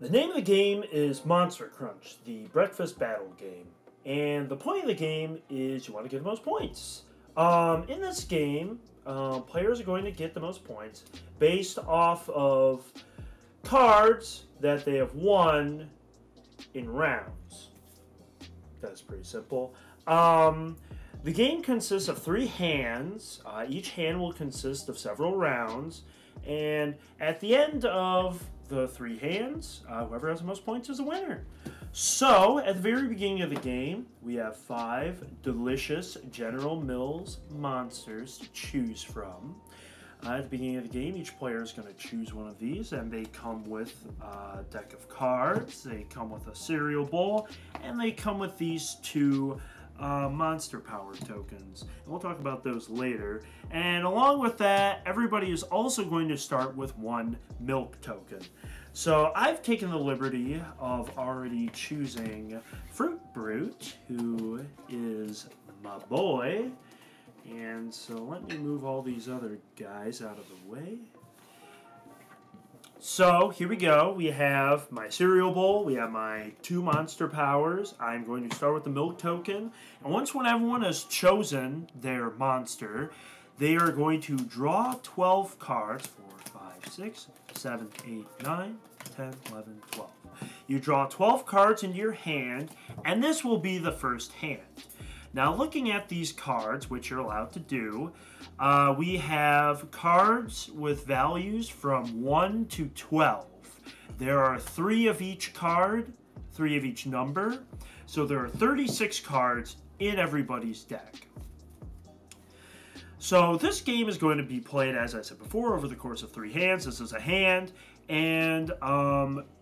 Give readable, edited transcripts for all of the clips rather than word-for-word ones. The name of the game is Monster Crunch, the breakfast battle game. And the point of the game is you want to get the most points. In this game, players are going to get the most points based off of cards that they have won in rounds. That's pretty simple. The game consists of 3 hands. Each hand will consist of several rounds. And at the end of the 3 hands, whoever has the most points is the winner. So, at the very beginning of the game, we have 5 delicious General Mills monsters to choose from. At the beginning of the game, each player is going to choose one of these, and they come with a deck of cards, they come with a cereal bowl, and they come with these 2 monster power tokens. And we'll talk about those later. And along with that, everybody is also going to start with 1 milk token. So I've taken the liberty of already choosing Fruit Brute, who is my boy. And so let me move all these other guys out of the way. So here we go. We have my cereal bowl. We have my 2 monster powers. I'm going to start with the milk token. And once when everyone has chosen their monster, they are going to draw 12 cards. 4, 5, 6, 7, 8, 9, 10, 11, 12. You draw 12 cards into your hand, and this will be the first hand. Now, looking at these cards, which you're allowed to do, we have cards with values from 1 to 12. There are 3 of each card, 3 of each number. So there are 36 cards in everybody's deck. So this game is going to be played, as I said before, over the course of 3 hands. This is a hand. And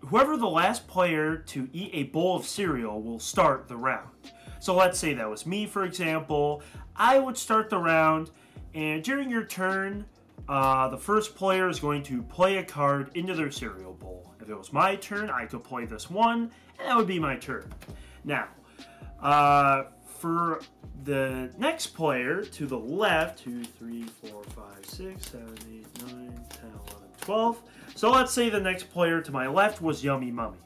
whoever the last player to eat a bowl of cereal will start the round. So let's say that was me, for example. I would start the round, and during your turn, the first player is going to play a card into their cereal bowl. If it was my turn, I could play this one, and that would be my turn. Now, for the next player to the left, 2, 3, 4, 5, 6, 7, 8, 9, 10, 11, 12. So let's say the next player to my left was Yummy Mummy.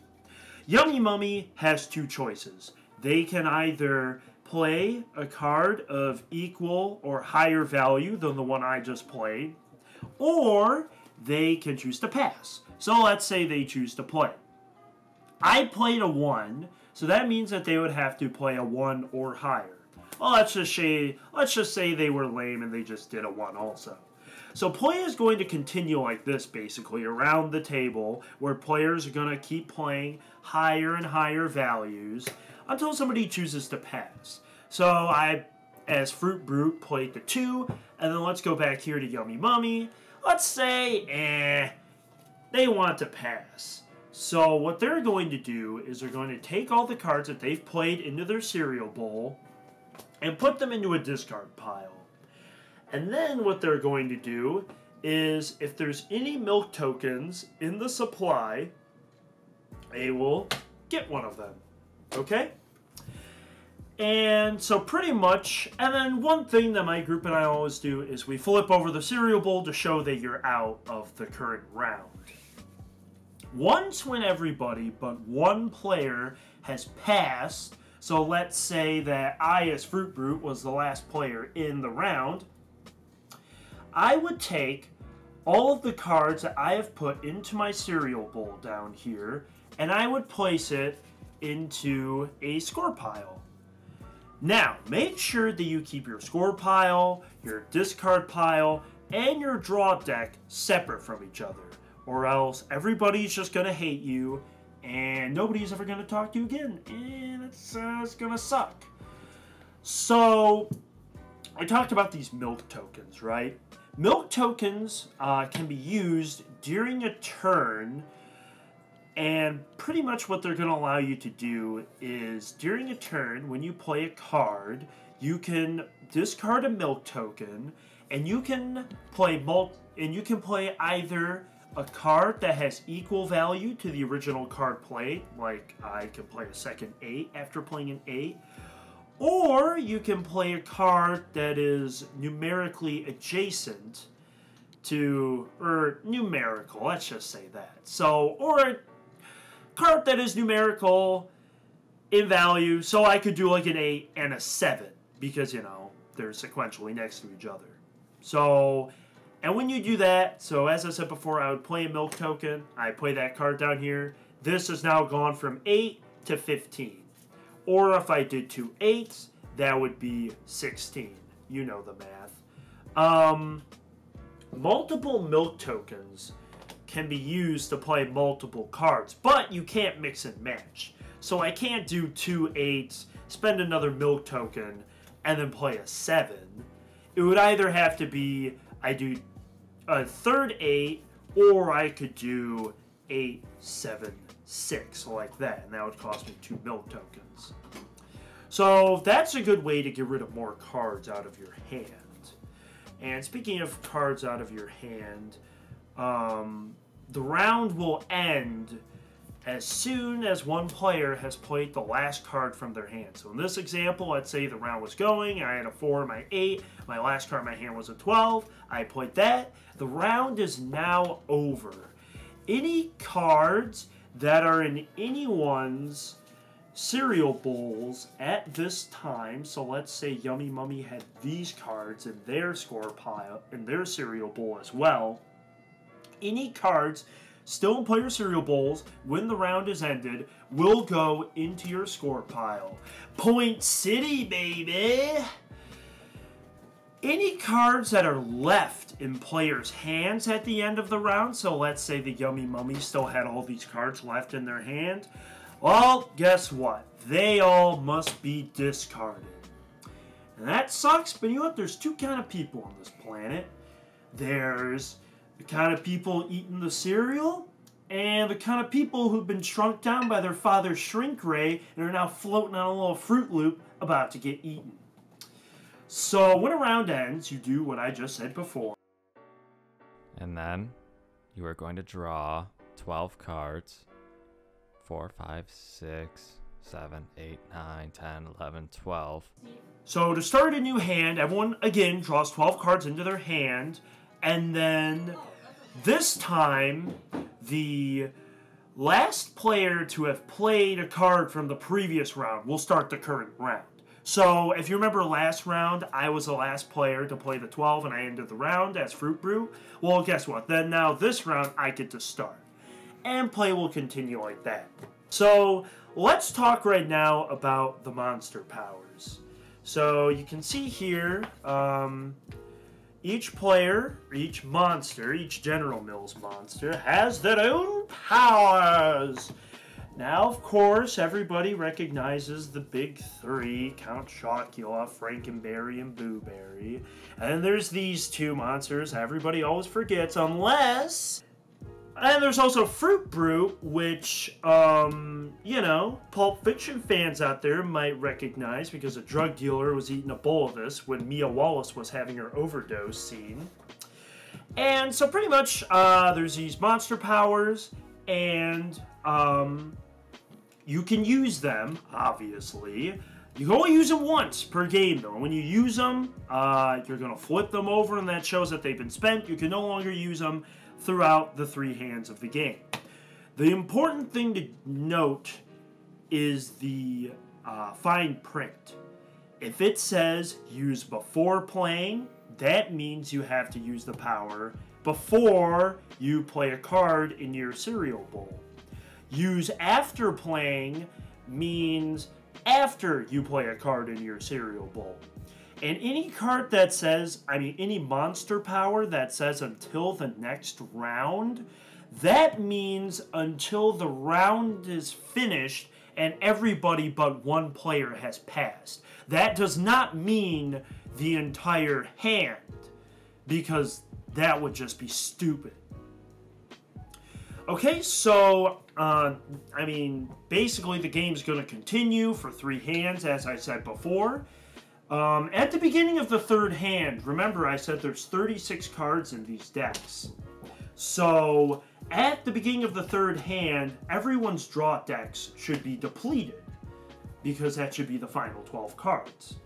Yummy Mummy has 2 choices. They can either play a card of equal or higher value than the one I just played, or they can choose to pass. So let's say they choose to play. I played a 1, so that means that they would have to play a 1 or higher. Well, let's just say they were lame and they just did a 1 also. So play is going to continue like this, basically, around the table, where players are going to keep playing higher and higher values until somebody chooses to pass. So I, as Fruit Brute, played the 2, and then let's go back here to Yummy Mummy. Let's say, they want to pass. So what they're going to do is they're going to take all the cards that they've played into their cereal bowl and put them into a discard pile. And then what they're going to do is, if there's any milk tokens in the supply, they will get one of them. Okay? And so pretty much, and then one thing that my group and I always do is we flip over the cereal bowl to show that you're out of the current round. Once when everybody but 1 player has passed, so let's say that I, as Fruit Brute, was the last player in the round, I would take all of the cards that I have put into my cereal bowl down here, and I would place it into a score pile. Now, make sure that you keep your score pile, your discard pile, and your draw deck separate from each other, or else everybody's just going to hate you, and nobody's ever going to talk to you again, and it's going to suck. So, I talked about these milk tokens, right? Milk tokens can be used during a turn, and pretty much what they're going to allow you to do is, during a turn, when you play a card, you can discard a milk token, and you can play either a card that has equal value to the original card played, like I can play a second 8 after playing an 8, or you can play a card that is numerically adjacent to, or numerical, let's just say that. So, or part that is numerical in value, so I could do like an 8 and a 7, because, you know, they're sequentially next to each other. So, and when you do that, so as I said before, I would play a milk token. I play that card down here. This has now gone from 8 to 15. Or if I did 2 8s, that would be 16. You know the math. Multiple milk tokens can be used to play multiple cards, but you can't mix and match. So I can't do 2 8s, spend another milk token, and then play a 7. It would either have to be I do a third 8, or I could do 8 7 6 like that, and that would cost me 2 milk tokens. So that's a good way to get rid of more cards out of your hand. And speaking of cards out of your hand, the round will end as soon as one player has played the last card from their hand. So in this example, let's say the round was going. I had a 4 in my 8. My last card in my hand was a 12. I played that. The round is now over. Any cards that are in anyone's cereal bowls at this time, so let's say Yummy Mummy had these cards in their score pile, in their cereal bowl as well. Any cards still in player cereal bowls when the round is ended will go into your score pile. Point City, baby! Any cards that are left in players' hands at the end of the round, so let's say the Yummy Mummy still had all these cards left in their hand, well, guess what? They all must be discarded. And that sucks, but you know what? There's two kind of people on this planet. There's the kind of people eating the cereal, and the kind of people who've been shrunk down by their father's shrink ray and are now floating on a little Fruit Loop about to get eaten. So when a round ends, you do what I just said before. And then you are going to draw 12 cards. 4, 5, 6, 7, 8, 9, 10, 11, 12. So to start a new hand, everyone again draws 12 cards into their hand, and then this time the last player to have played a card from the previous round will start the current round. So if you remember last round, I was the last player to play the 12 and I ended the round as Fruit Brute. Well, guess what? Then now this round I get to start. And play will continue like that. So let's talk right now about the monster powers. So you can see here, each player, each monster, each General Mills monster has their own powers. Now, of course, everybody recognizes the big three, Count Chocula, Frankenberry, and Booberry. And there's these two monsters everybody always forgets, unless... And there's also Fruit Brute, which, you know, Pulp Fiction fans out there might recognize because a drug dealer was eating a bowl of this when Mia Wallace was having her overdose scene. And so pretty much there's these monster powers, and you can use them, obviously. You can only use them once per game, though. When you use them, you're going to flip them over, and that shows that they've been spent. You can no longer use them throughout the three hands of the game. The important thing to note is the fine print. If it says use before playing, that means you have to use the power before you play a card in your cereal bowl. Use after playing means after you play a card in your cereal bowl. And any card that says, I mean, any monster power that says until the next round, that means until the round is finished and everybody but one player has passed. That does not mean the entire hand, because that would just be stupid. Okay, so, I mean, basically the game's going to continue for three hands, as I said before. At the beginning of the third hand, remember I said there's 36 cards in these decks. So, at the beginning of the third hand, everyone's draw decks should be depleted, because that should be the final 12 cards.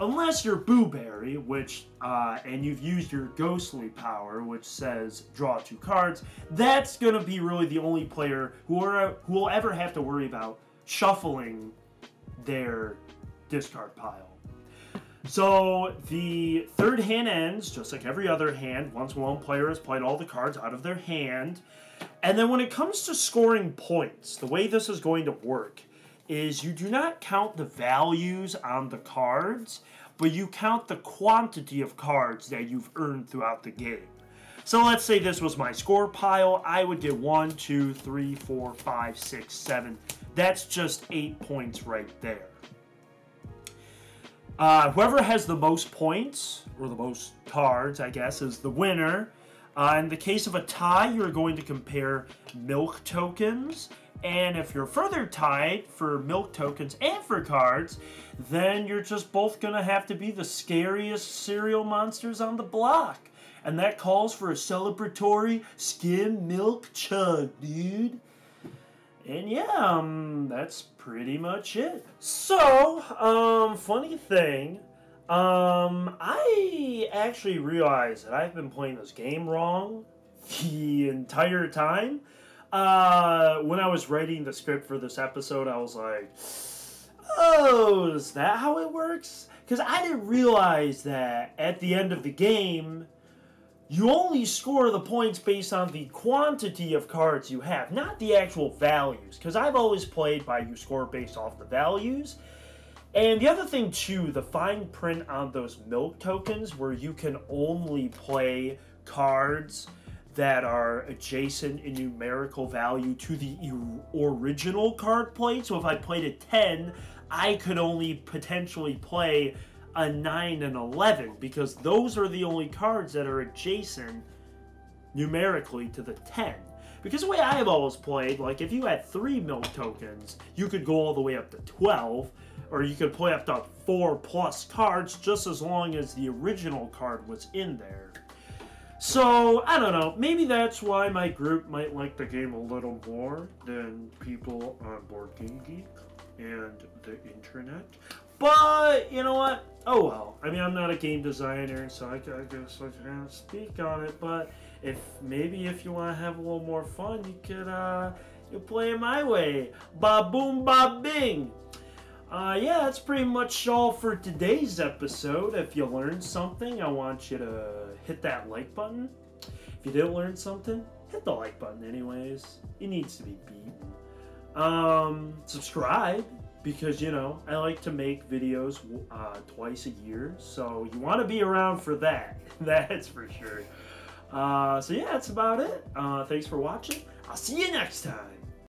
Unless you're Booberry, which, and you've used your ghostly power, which says draw 2 cards, that's gonna be really the only player who will ever have to worry about shuffling their discard pile. So the third hand ends, just like every other hand, once one player has played all the cards out of their hand. And then when it comes to scoring points, the way this is going to work is you do not count the values on the cards, but you count the quantity of cards that you've earned throughout the game. So let's say this was my score pile. I would get 1, 2, 3, 4, 5, 6, 7. That's just 8 points right there. Whoever has the most points, or the most cards, I guess, is the winner. In the case of a tie, you're going to compare milk tokens. And if you're further tied for milk tokens and for cards, then you're just both going to have to be the scariest cereal monsters on the block. And that calls for a celebratory skim milk chug, dude. And yeah, that's pretty much it. So, funny thing, I actually realized that I've been playing this game wrong the entire time. When I was writing the script for this episode, I was like, oh, is that how it works? Because I didn't realize that at the end of the game, you only score the points based on the quantity of cards you have, not the actual values. Because I've always played by you score based off the values. And the other thing, too, the fine print on those milk tokens, where you can only play cards that are adjacent in numerical value to the original card played. So if I played a 10, I could only potentially play a 9 and 11, because those are the only cards that are adjacent numerically to the 10. Because the way I've always played, like if you had 3 milk tokens, you could go all the way up to 12, or you could play up to 4+ cards, just as long as the original card was in there. So, I don't know, maybe that's why my group might like the game a little more than people on BoardGameGeek and the internet. But, you know what? Oh well. I mean, I'm not a game designer, so I guess I can't speak on it, but maybe if you want to have a little more fun, you could, you play it my way. Ba boom, ba bing! Yeah, that's pretty much all for today's episode. If you learned something, I want you to hit that like button. If you didn't learn something, hit the like button anyways. It needs to be beaten. Subscribe. Because, you know, I like to make videos twice a year, so you want to be around for that. That's for sure. So, yeah, that's about it. Thanks for watching. I'll see you next time.